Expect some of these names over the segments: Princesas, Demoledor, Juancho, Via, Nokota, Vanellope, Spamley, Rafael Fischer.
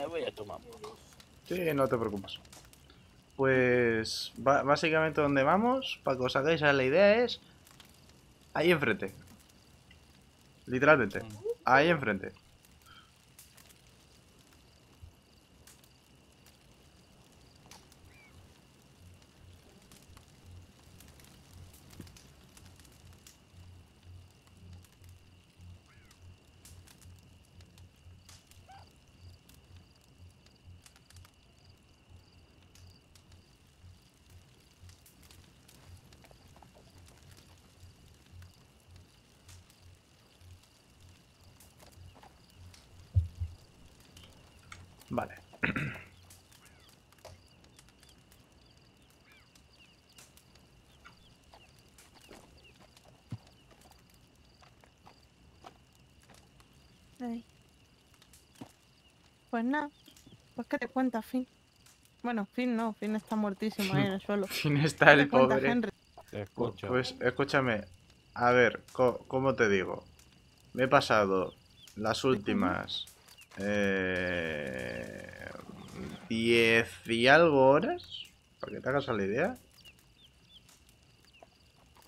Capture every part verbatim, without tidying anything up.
Me voy a tomar un poco. Sí, no te preocupes. Pues básicamente donde vamos, para que os hagáis la idea, es ahí enfrente. Literalmente, ahí enfrente. Vale. Ay. Pues nada, pues que te cuenta Finn. Bueno, Finn no, Finn está muertísimo ahí en el suelo. Finn está el pobre. Te escucho. Pues escúchame, a ver, co ¿cómo te digo? Me he pasado las últimas... Eh... diez y algo horas, para que te hagas la idea,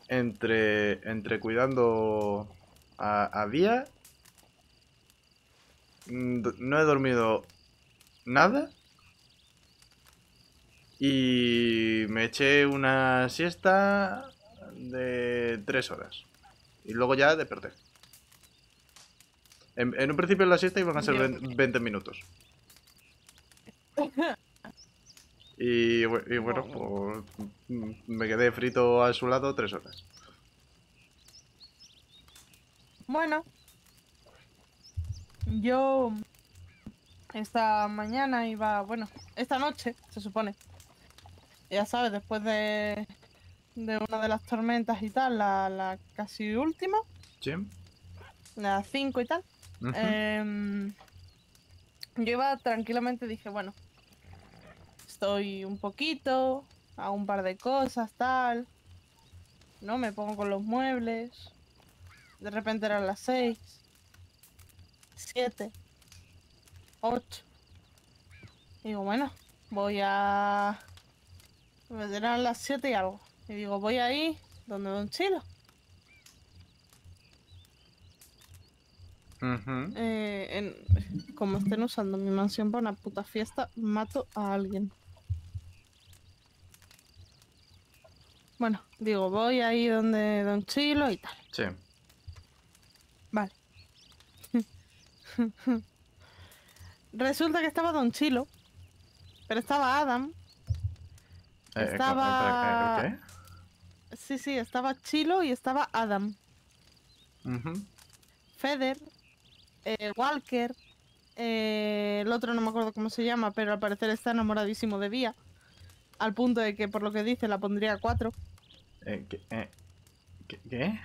entre, entre cuidando a, a Via. No he dormido nada y me eché una siesta de tres horas y luego ya desperté. En, en un principio en la siesta iban a ser veinte minutos. Y, y bueno, pues, me quedé frito a su lado tres horas. Bueno. Yo esta mañana iba... Bueno, esta noche, se supone. Ya sabes, después de, de una de las tormentas y tal, la, la casi última. Sí. Las cinco y tal. Uh-huh. eh, yo iba tranquilamente, dije, bueno, estoy un poquito, hago un par de cosas, tal, no me pongo con los muebles. De repente eran las seis, siete, ocho. Digo, bueno, voy a... Eran las siete y algo. Y digo, voy ahí donde Don Chilo. Uh-huh. eh, en, como estén usando mi mansión para una puta fiesta, mato a alguien. Bueno, digo, voy ahí donde Don Chilo y tal. Sí. Vale. Resulta que estaba Don Chilo, pero estaba Adam. Eh, estaba... Eh, ¿qué? Sí, sí, estaba Chilo y estaba Adam. Uh-huh. Feder. Eh, Walker, eh, el otro no me acuerdo cómo se llama, pero al parecer está enamoradísimo de Via, al punto de que por lo que dice la pondría a cuatro. Eh, ¿qué, eh, ¿qué, ¿Qué?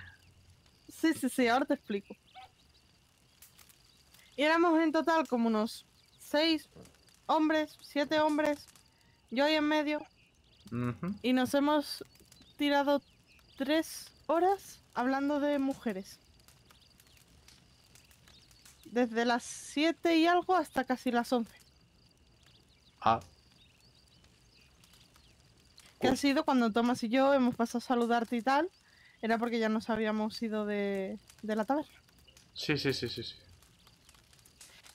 Sí, sí, sí, ahora te explico. Y éramos en total como unos seis hombres, siete hombres, yo ahí en medio. Uh-huh. Y nos hemos tirado tres horas hablando de mujeres. Desde las siete y algo hasta casi las once. Ah. Que ha sido cuando Tomás y yo hemos pasado a saludarte y tal. Era porque ya nos habíamos ido de, de la taberna. Sí, sí, sí, sí, sí.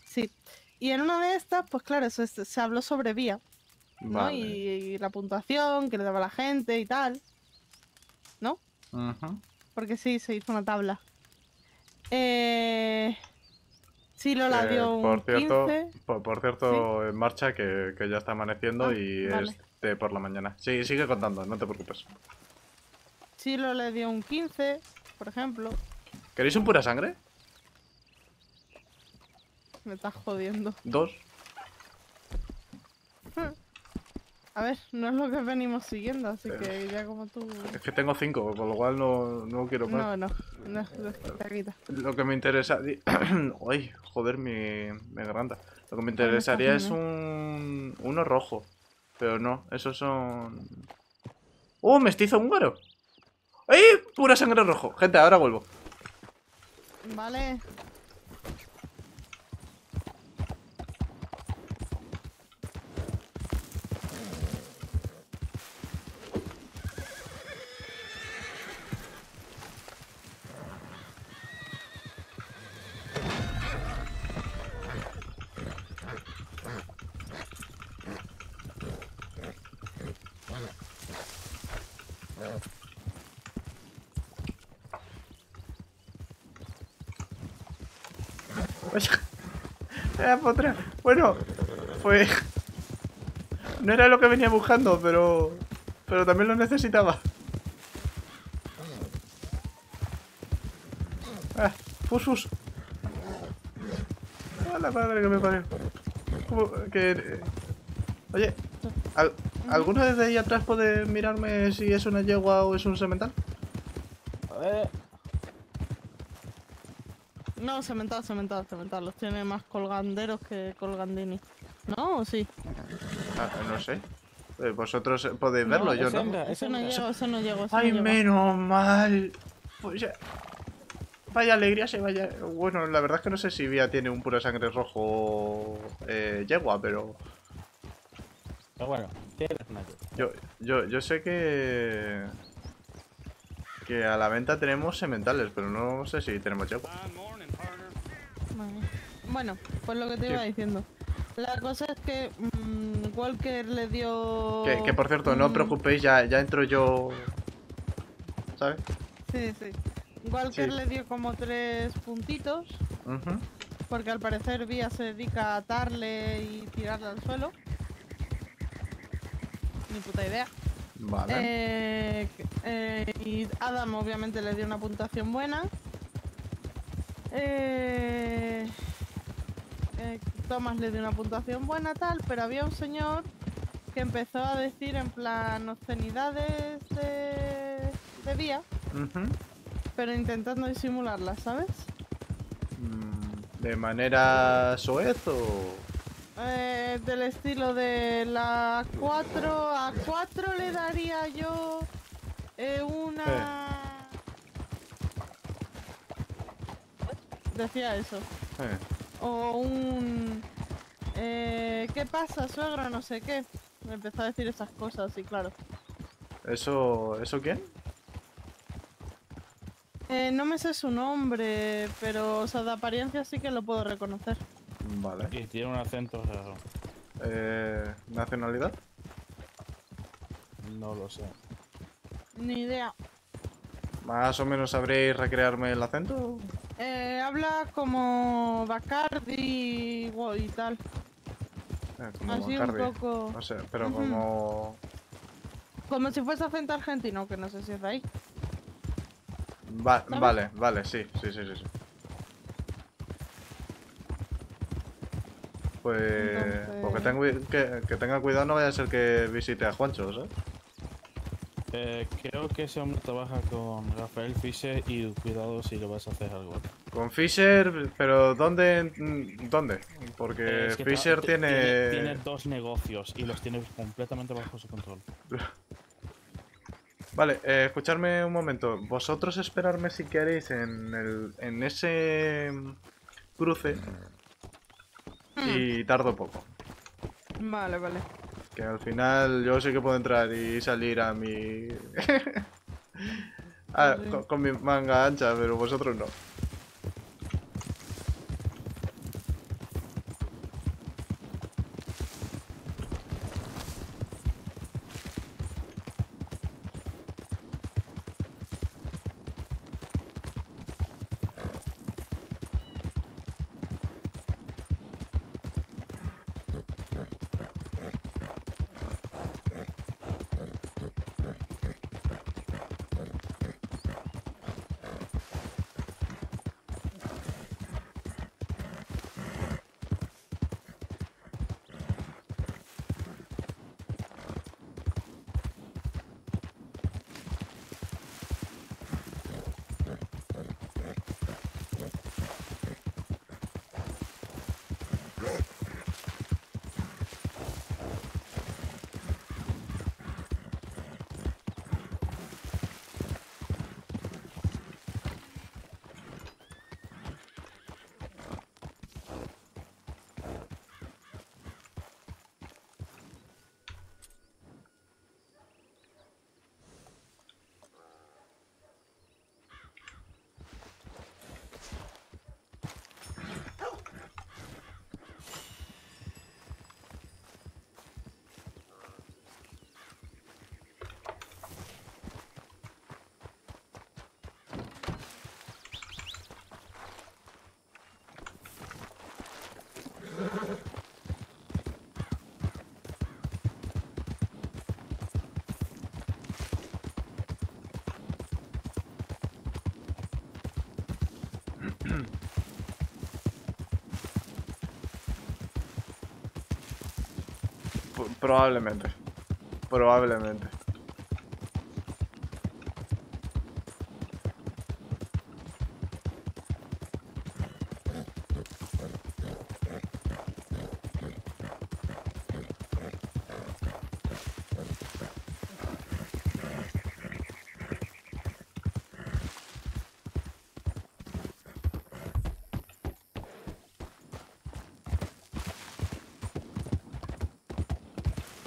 Sí. Y en una de estas, pues claro, se, se habló sobre Via, ¿no? Vale. Y, y la puntuación que le daba la gente y tal, ¿no? Uh-huh. Porque sí, se hizo una tabla. Eh... Sí, Lola eh, dio por, un cierto, quince. Por, por cierto, ¿sí? En marcha, que, que ya está amaneciendo. Ah, y vale. Es de por la mañana. Sí, sigue contando, no te preocupes. Sí, Lola dio un quince, por ejemplo. ¿Queréis un pura sangre? Me estás jodiendo. ¿Dos? A ver, no es lo que venimos siguiendo, así eh, que ya como tú... Es que tengo cinco, con lo cual no, no quiero más. No, no, no, te quita. Lo que me interesa... Ay, joder, mi, mi garganta. Lo que me interesaría es un... uno rojo. Pero no, esos son... ¡Oh, mestizo húngaro! ¡Ay, pura sangre rojo! Gente, ahora vuelvo. Vale. Vaya. Era para atrás. Bueno, pues... no era lo que venía buscando, pero... pero también lo necesitaba. Ah, Fusus. A la madre que me parió. Que... Oye, ¿al... ¿alguno desde ahí atrás puede mirarme si es una yegua o es un semental? A ver... No, semental, semental, semental. Los tiene más colganderos que colgandini. ¿No o sí? Ah, no sé. Vosotros podéis verlo, no, yo es no. Hembra, eso no llego, eso no llego. Ay, no menos mal. Pues ya... Vaya alegría, se vaya... Bueno, la verdad es que no sé si Vía tiene un pura sangre rojo eh, yegua, pero... Pero bueno, tiene una yegua. Yo, yo, yo sé que... que a la venta tenemos sementales, pero no sé si tenemos yegua. Bueno, pues lo que te iba sí. diciendo. La cosa es que mmm, Walker le dio... Que, que por cierto, mm. no os preocupéis, ya, ya entro yo... ¿Sabes? Sí, sí. Walker sí. le dio como tres puntitos, uh-huh. porque al parecer Vía se dedica a atarle y tirarle al suelo. Ni puta idea. Vale. Eh, eh, y Adam obviamente le dio una puntuación buena. Eh, eh, Thomas le dio una puntuación buena tal, pero había un señor que empezó a decir en plan obscenidades de, de Vía. Uh-huh. Pero intentando disimularla, ¿sabes? ¿De manera soez o...? Eh, del estilo de la cuatro... A cuatro le daría yo... Eh, una... Eh. Decía eso. Eh. O un... Eh, ¿qué pasa, suegro? No sé qué. Me empezó a decir esas cosas, y claro. ¿Eso... ¿Eso quién? Eh, no me sé su nombre, pero o sea, de apariencia sí que lo puedo reconocer. Vale. Y tiene un acento raro. Eh, ¿Nacionalidad? No lo sé. Ni idea. ¿Más o menos sabréis recrearme el acento? Eh, habla como Bacardi wow, y tal. Eh, como Así Bacardi. un poco... No sé, pero uh-huh. como... Como si fuese acento argentino, que no sé si es de ahí. Va ¿Sabes? Vale, vale, sí, sí, sí, sí. Pues... Entonces... pues que, tengo, que, que tenga cuidado, no vaya a ser que visite a Juancho, ¿sabes? Eh, creo que ese hombre trabaja con Rafael Fischer y cuidado si lo vas a hacer algo. ¿Con Fischer? ¿Pero dónde? ¿Dónde? Porque eh, es que Fischer tiene... tiene... Tiene dos negocios y los tiene completamente bajo su control. Vale, eh, escuchadme un momento. Vosotros esperarme si queréis en, el, en ese cruce y tardo poco. Vale, vale. Que al final yo sé que puedo entrar y salir a mi... ah, sí. con, con mi manga ancha, pero vosotros no. Probablemente. Probablemente.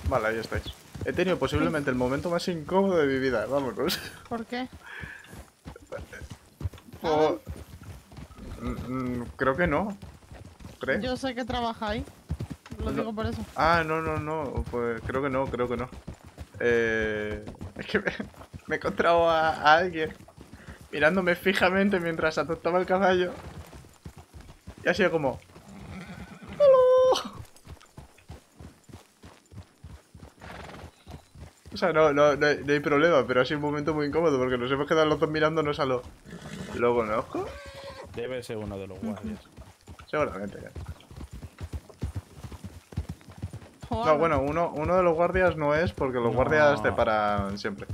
Vale, ahí estáis. He tenido posiblemente el momento más incómodo de mi vida. Vámonos. ¿Por qué? Por... Creo que no. ¿Crees? Yo sé que trabajáis. Lo no. digo por eso. Ah, no, no, no. Pues creo que no, creo que no. Eh... Es que me, me he encontrado a, a alguien mirándome fijamente mientras atostaba el caballo. Y ha sido como... O sea, no, no, no, hay, no hay problema, pero ha sido un momento muy incómodo porque nos hemos quedado los dos mirándonos a lo... ¿Lo conozco? Debe ser uno de los guardias. Seguramente, ya. Joder. No, bueno, uno, uno de los guardias no es porque los no. guardias te paran siempre.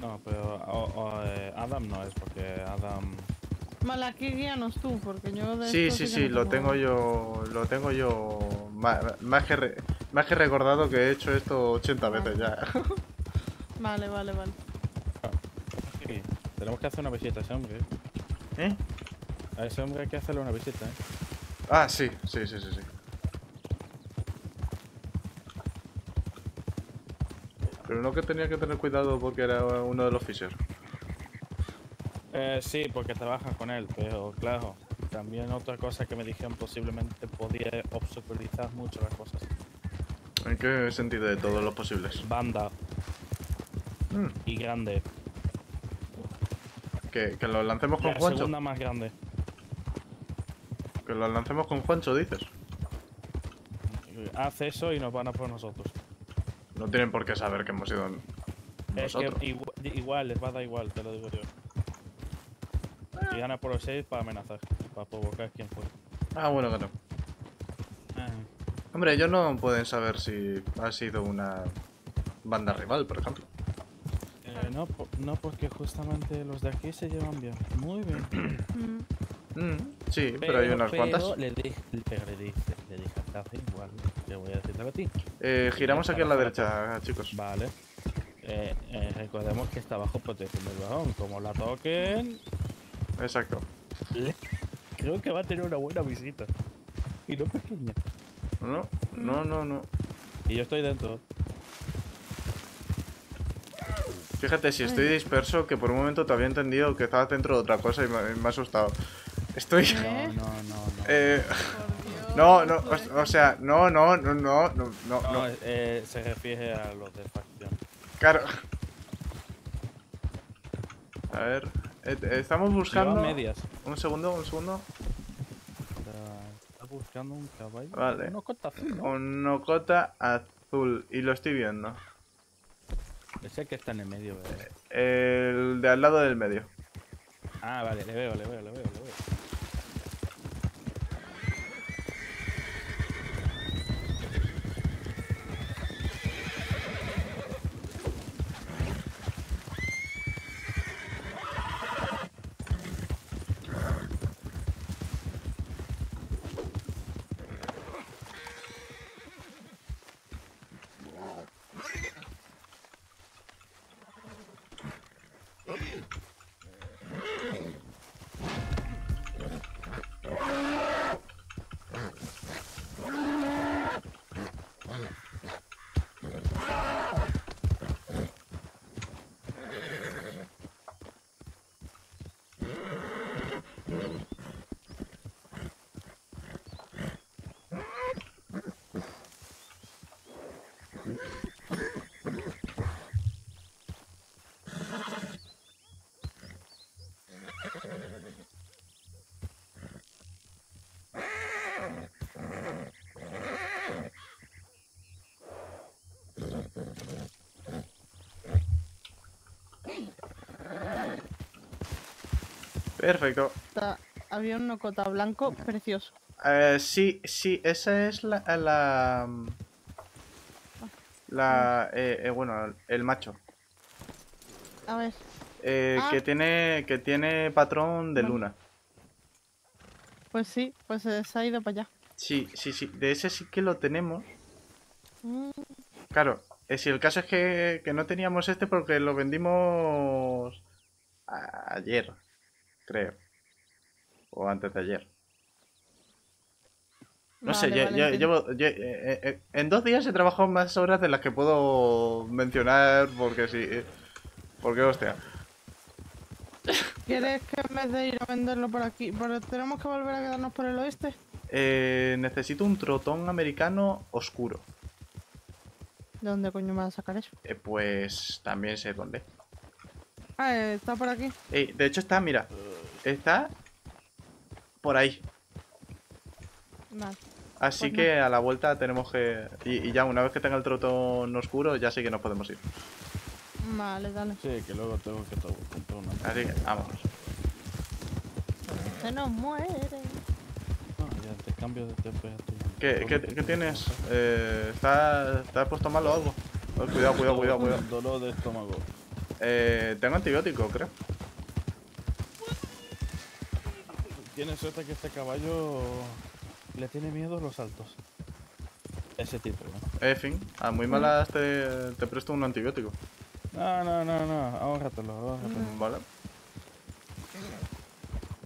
No, pero o, o, eh, Adam no es porque Adam... Vale, aquí guíanos tú, porque yo... De sí, sí, sí, sí lo tengo yo... Lo tengo yo... Más, más que... Re... Más que recordado que he hecho esto ochenta vale. veces ya. Vale, vale, vale. Sí, tenemos que hacer una visita a ese hombre. ¿Eh? A ese hombre hay que hacerle una visita, ¿eh? Ah, sí, sí, sí, sí. sí. Pero no que tenía que tener cuidado porque era uno de los Fischer. Eh, sí, porque trabaja con él, pero claro. También otra cosa que me dijeron posiblemente podía obstaculizar mucho las cosas. ¿En qué sentido de todos los posibles? Banda. Mm. Y grande. ¿Que, que lo lancemos con la Juancho? La segunda más grande. Que lo lancemos con Juancho, dices. Haz eso y nos van a por nosotros. No tienen por qué saber que hemos ido nosotros. Es que igual, igual, les va a dar igual, te lo digo yo. Y van a por los seis para amenazar, para provocar quién fue. Ah, bueno, claro. Ah. Hombre, ellos no pueden saber si ha sido una banda rival, por ejemplo. Eh, no, no, porque justamente los de aquí se llevan bien. Muy bien. mm, sí, pero, pero hay unas pero cuantas. Le dije, pero le dije, le dije a Tazi, igual, le voy a decir a ti. Eh, giramos aquí a la derecha, chicos. Vale. Eh, eh, recordemos que está bajo protección del balón. Como la toquen... Exacto. Creo que va a tener una buena visita. Y no pequeña. No, no, no, no. Y yo estoy dentro. Fíjate, si estoy disperso, que por un momento te había entendido que estabas dentro de otra cosa y me, me ha asustado. Estoy... ¿Eh? No, no, no, no. Eh... Dios, no, no, o, o sea, no, no, no, no, no, no. No, eh, se refiere a los de facción. Claro. A ver, eh, estamos buscando... Medias. Un segundo, un segundo. Buscando un caballo. Vale. Un Nokota azul, ¿no? Un Nokota azul. Y lo estoy viendo. Es el que está en el medio, ¿verdad? El de al lado del medio. Ah, vale, le veo, le veo, le veo, le veo. Perfecto. Está, había un Nokota blanco precioso. Eh, sí, sí, esa es la... La... la eh, eh, bueno, el macho. A ver. Eh, ah. que tiene que tiene patrón de bueno. luna. Pues sí, pues se ha ido para allá. Sí, sí, sí. De ese sí que lo tenemos. Mm. Claro, eh, si el caso es que, que no teníamos este porque lo vendimos ayer, creo. O antes de ayer. No vale, sé, vale, yo, yo llevo... Yo, eh, eh, en dos días he trabajado más horas de las que puedo mencionar porque sí... Eh, porque hostia. ¿Quieres que en vez de ir a venderlo por aquí, pero tenemos que volver a quedarnos por el oeste? Eh, necesito un trotón americano oscuro. ¿De dónde coño me vas a sacar eso? Eh, pues también sé dónde. Ah, eh, está por aquí. Eh, de hecho está, mira, está por ahí. Vale. Así pues que no. a la vuelta tenemos que... Y, y ya una vez que tenga el trotón oscuro, ya sí que nos podemos ir. Vale, dale. Sí, que luego tengo que comprar una. Así que, vamos. Se nos muere. No, ya te cambio de T P a tu... ¿Qué, qué, ¿qué tienes? Eh, ¿Está, está puesto mal o algo? Oh, cuidado, cuidado, cuidado, cuidado. Dolor de estómago. Eh, tengo antibiótico, creo. Tienes suerte que este caballo le tiene miedo a los saltos. Ese tipo, ¿no? En fin, a muy malas te, te presto un antibiótico. No, no, no, no, ahórratelo, ahórratelo. Mm. Vale.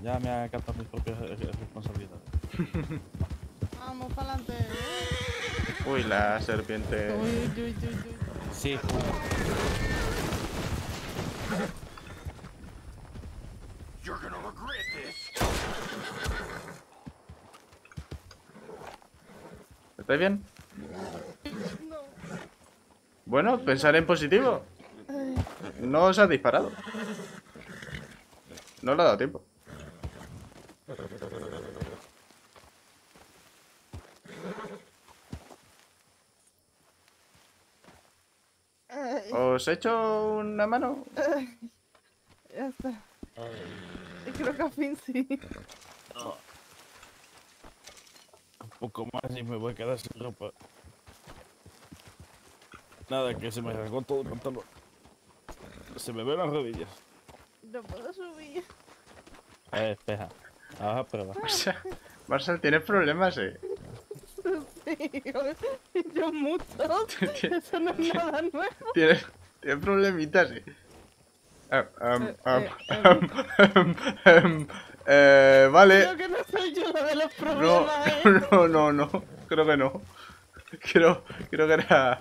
Ya me ha captado mis propias responsabilidades. Vamos para adelante. Uy, la serpiente. Uy, uy, uy, uy. Sí. You're gonna regret this. ¿Estáis bien? No. Bueno, pensar en positivo. No os ha disparado. No le ha dado tiempo. ¿Os he hecho una mano? Ya está. Creo que al fin sí. No. Un poco más y me voy a quedar sin ropa. Nada, que se me arrancó todo el pantalón. Se me ven las rodillas. No puedo subir. A ver, espeja. Ahora prueba. Marcel, Marcel, tienes problemas, eh. Sí, yo mucho. Eso no es nada nuevo. Tienes, tienes problemitas, eh. Vale. Creo que no soy yo la de los problemas, no, eh. No, no, no. Creo que no. Creo, creo que era...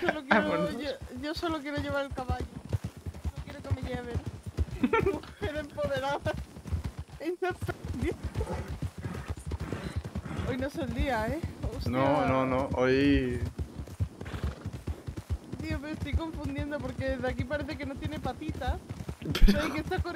Solo quiero, yo, yo solo quiero llevar el caballo. No quiero que me lleven. Mujer empoderada. Hoy no es el día, eh. Hostia. No, no, no. Hoy... Tío, me estoy confundiendo porque de aquí parece que no tiene patitas. Pero que está corriendo.